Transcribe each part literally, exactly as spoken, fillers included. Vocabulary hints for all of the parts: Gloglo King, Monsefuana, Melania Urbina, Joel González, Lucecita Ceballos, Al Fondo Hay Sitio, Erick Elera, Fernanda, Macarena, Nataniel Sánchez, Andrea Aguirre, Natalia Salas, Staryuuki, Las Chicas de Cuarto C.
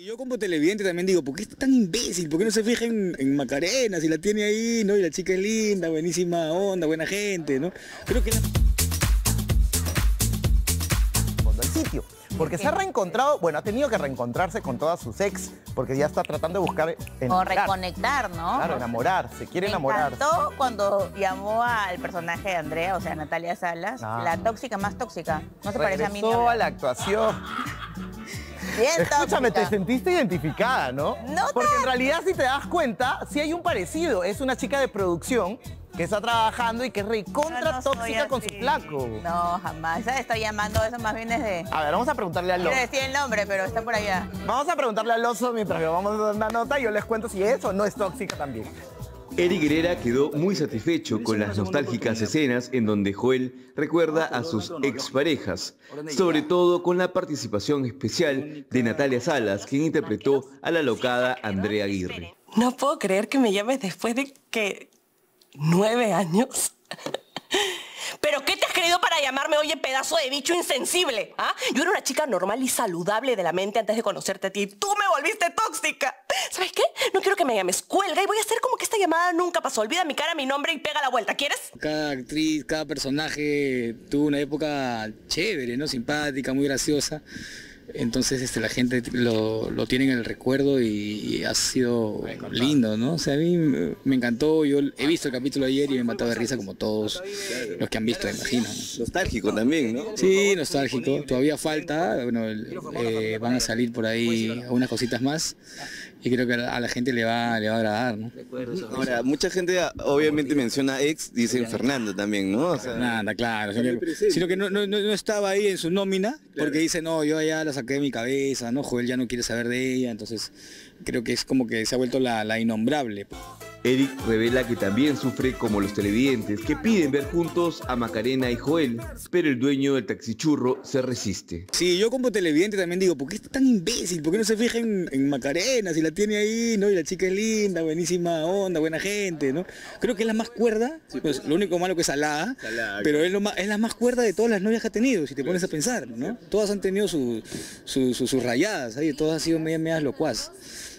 Y yo como televidente también digo, ¿por qué es tan imbécil? ¿Por qué no se fija en, en Macarena? Si la tiene ahí, ¿no? Y la chica es linda, buenísima onda, buena gente, ¿no? Creo que... La... sitio, porque se ha reencontrado, bueno, ha tenido que reencontrarse con todas sus ex, porque ya está tratando de buscar... O reconectar, ¿no? Claro, enamorarse, quiere enamorarse. Me encantó cuando llamó al personaje de Andrea, o sea, Natalia Salas, ah. la tóxica más tóxica. No se parece a mí. Regresó a la actuación. Bien Escúchame, tóxica. Te sentiste identificada, ¿no? No Porque en realidad, si te das cuenta, sí hay un parecido. Es una chica de producción que está trabajando y que es recontra no, no tóxica con su flaco. No, jamás. ¿Sabes? Estoy llamando, eso más bien es de... A ver, vamos a preguntarle al oso. Quiero decir el nombre, pero está por allá. Vamos a preguntarle al oso mientras vamos a dar una nota y yo les cuento si es o no es tóxica también. Erick Elera quedó muy satisfecho con las nostálgicas escenas en donde Joel recuerda a sus exparejas, sobre todo con la participación especial de Natalia Salas, quien interpretó a la locada Andrea Aguirre. No puedo creer que me llames después de que... nueve años. ¿Pero qué te has creído para llamarme, oye, pedazo de bicho insensible? ¿Ah? Yo era una chica normal y saludable de la mente antes de conocerte a ti. Tú me volviste tóxica. ¿Sabes qué? No quiero que me llames. Cuelga y voy a hacer como que esta llamada nunca pasó. Olvida mi cara, mi nombre y pega la vuelta. ¿Quieres? Cada actriz, cada personaje tuvo una época chévere, ¿no? Simpática, muy graciosa. Entonces este, la gente lo, lo tiene en el recuerdo y, y ha sido lindo, ¿no? O sea, a mí me, me encantó, yo he visto el capítulo ayer y me mataba de risa como todos los que han visto, me imagino. Nostálgico también, ¿no? Sí, nostálgico, todavía falta, bueno, eh, van a salir por ahí unas cositas más y creo que a la gente le va, le va a agradar, ¿no? Ahora, mucha gente obviamente menciona ex, dicen Fernanda también, ¿no? O sea, Fernanda, claro, sino que, sino que no, no, no estaba ahí en su nómina porque dice, no, yo allá las saqué de mi cabeza, ¿no? Joel ya no quiere saber de ella, entonces creo que es como que se ha vuelto la, la innombrable. Erick revela que también sufre como los televidentes que piden ver juntos a Macarena y Joel, pero el dueño del taxichurro se resiste. Sí, yo como televidente también digo, ¿por qué es tan imbécil? ¿Por qué no se fija en, en Macarena? Si la tiene ahí, ¿no? Y la chica es linda, buenísima onda, buena gente, ¿no? Creo que es la más cuerda, pues, lo único malo que es salada, pero es, lo más, es la más cuerda de todas las novias que ha tenido, si te pones a pensar, ¿no? Todas han tenido su, su, su, sus rayadas, ¿sabes? Todas han sido medias, medias locuaz.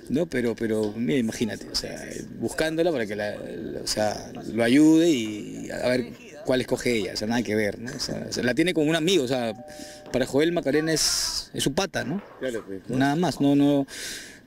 No, pero, pero mira, imagínate, o sea, buscándola para que la, la, o sea, lo ayude y a ver cuál escoge ella, o sea, nada que ver, ¿no? O sea, la tiene como un amigo, o sea, para Joel Macarena es, es su pata, ¿no? Claro, pues, ¿no? Nada más, no, no,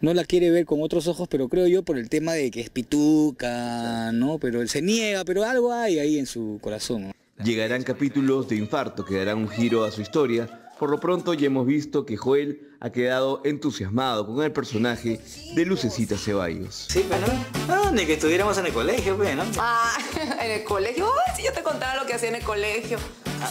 no la quiere ver con otros ojos, pero creo yo por el tema de que es pituca, ¿no? Pero él se niega, pero algo hay ahí en su corazón, ¿no? Llegarán capítulos de infarto que darán un giro a su historia. Por lo pronto ya hemos visto que Joel ha quedado entusiasmado con el personaje de Lucecita Ceballos. Sí, pero no, ni que estuviéramos en el colegio, pues, ¿no? Ah, en el colegio. Ay, si yo te contara lo que hacía en el colegio.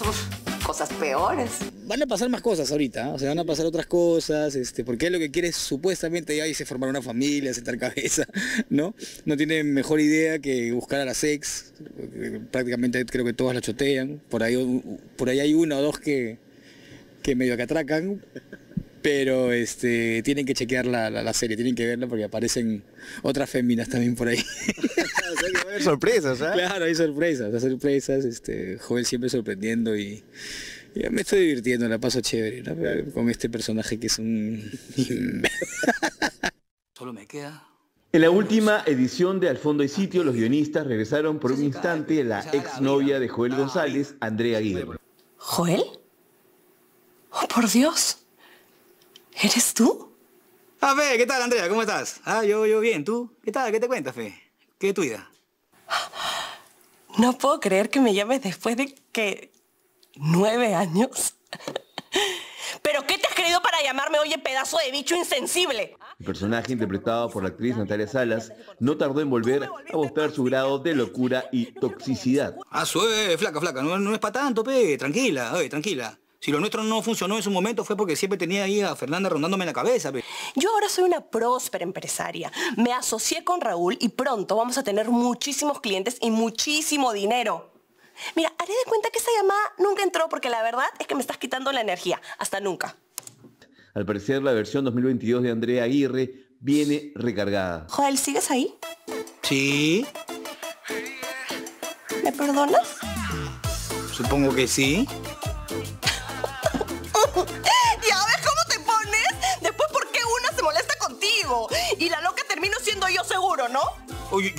Uf, cosas peores. Van a pasar más cosas ahorita, ¿eh? O sea, van a pasar otras cosas, este, porque es lo que quiere supuestamente ya irse a formar una familia, sentar cabeza, ¿no? No tiene mejor idea que buscar a las ex, prácticamente creo que todas la chotean, por ahí, por ahí hay una o dos que... que medio que atracan, pero este, tienen que chequear la, la, la serie, tienen que verla porque aparecen otras féminas también por ahí. O sea, que va a haber sorpresas, ¿eh? Claro, hay sorpresas, hay sorpresas, este, Joel siempre sorprendiendo y, y me estoy divirtiendo, la paso chévere, ¿no? Con este personaje que es un... Solo me queda... En la última edición de Al Fondo Hay Sitio, los guionistas regresaron por un instante a la exnovia de Joel González, Andrea Aguirre. ¿Joel? ¡Oh, por Dios! ¿Eres tú? Ah, Fe, ¿qué tal, Andrea? ¿Cómo estás? Ah, yo, yo bien. ¿Tú? ¿Qué tal? ¿Qué te cuentas, Fe? ¿Qué es tu vida? No puedo creer que me llames después de que... nueve años. ¿Pero qué te has creído para llamarme, oye, pedazo de bicho insensible? El personaje interpretado por la actriz Natalia Salas no tardó en volver a mostrar su grado de locura y toxicidad. Ah, sué, flaca, flaca. No, no es para tanto, pe. Tranquila, oye, tranquila. Si lo nuestro no funcionó en su momento fue porque siempre tenía ahí a Fernanda rondándome en la cabeza. Pe. Yo ahora soy una próspera empresaria. Me asocié con Raúl y pronto vamos a tener muchísimos clientes y muchísimo dinero. Mira, haré de cuenta que esa llamada nunca entró porque la verdad es que me estás quitando la energía. Hasta nunca. Al parecer la versión dos mil veintidós de Andrea Aguirre viene recargada. Joel, ¿sigues ahí? Sí. ¿Me perdonas? Supongo que sí. ¿Ya ves cómo te pones? Después, ¿por qué una se molesta con... contigo. Y la loca termino siendo yo seguro, ¿no? Oye,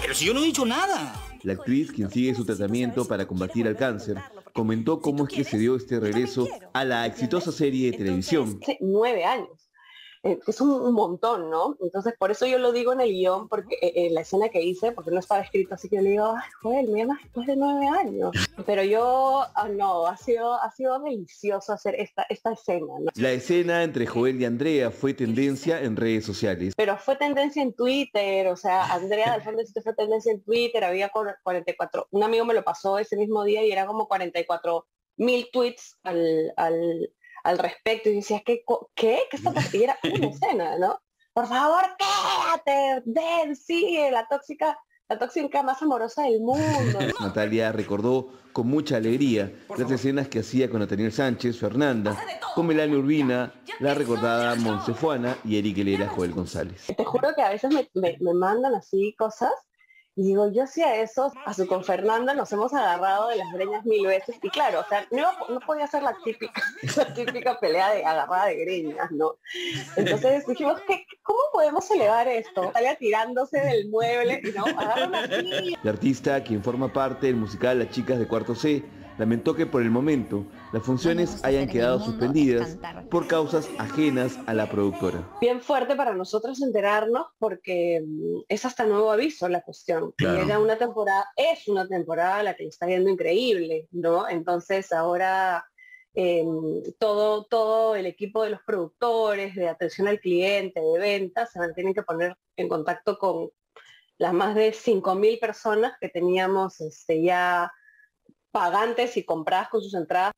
pero si yo no he dicho nada. La actriz, quien sigue su tratamiento para combatir el cáncer, comentó cómo es que se dio este regreso a la exitosa serie de televisión. Nueve años. Es un montón, ¿no? Entonces, por eso yo lo digo en el guión, porque eh, la escena que hice, porque no estaba escrito, así que yo le digo, ay, joder, me llamas después de nueve años. Pero yo, oh, no, ha sido, ha sido delicioso hacer esta, esta escena, ¿no? La escena entre Joel y Andrea fue tendencia en redes sociales. Pero fue tendencia en Twitter, o sea, Andrea del Fondo Hay Sitio fue tendencia en Twitter, había cuarenta y cuatro, un amigo me lo pasó ese mismo día y era como cuarenta y cuatro mil tweets al... al al respecto, y decías, ¿qué? ¿Qué? ¿Qué está pasando? Y era una escena, ¿no? Por favor, quédate, ven, sigue, la tóxica, la tóxica más amorosa del mundo. Natalia recordó con mucha alegría las escenas que hacía con Nataniel Sánchez, Fernanda, con Melania Urbina, la recordada Monsefuana y Erick Elera, Joel González. Te juro que a veces me, me, me mandan así cosas, y digo, yo hacía eso, a su con Fernanda nos hemos agarrado de las greñas mil veces. Y claro, o sea, no, no podía ser la típica, la típica pelea de agarrada de greñas, ¿no? Entonces dijimos, ¿qué, ¿cómo podemos elevar esto? Salía tirándose del mueble y no, agarra una silla. La artista, quien forma parte del musical Las Chicas de Cuarto C, lamentó que por el momento las funciones hayan quedado suspendidas por causas ajenas a la productora. Bien fuerte para nosotros enterarnos, porque es hasta nuevo aviso la cuestión. Claro. Era una temporada, es una temporada la que está viendo increíble, ¿no? Entonces ahora eh, todo, todo el equipo de los productores, de atención al cliente, de ventas, se tienen que poner en contacto con las más de cinco mil personas que teníamos este, ya... pagantes y compradas con sus entradas.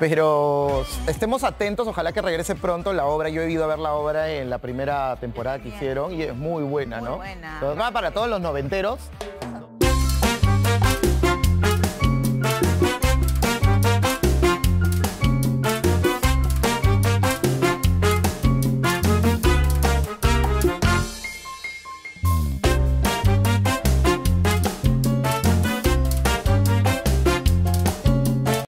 Pero estemos atentos, ojalá que regrese pronto la obra. Yo he ido a ver la obra en la primera temporada que hicieron y es muy buena, ¿no? Muy buena. Pero para todos los noventeros.